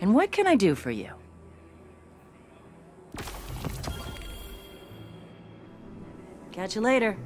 And what can I do for you? Catch you later.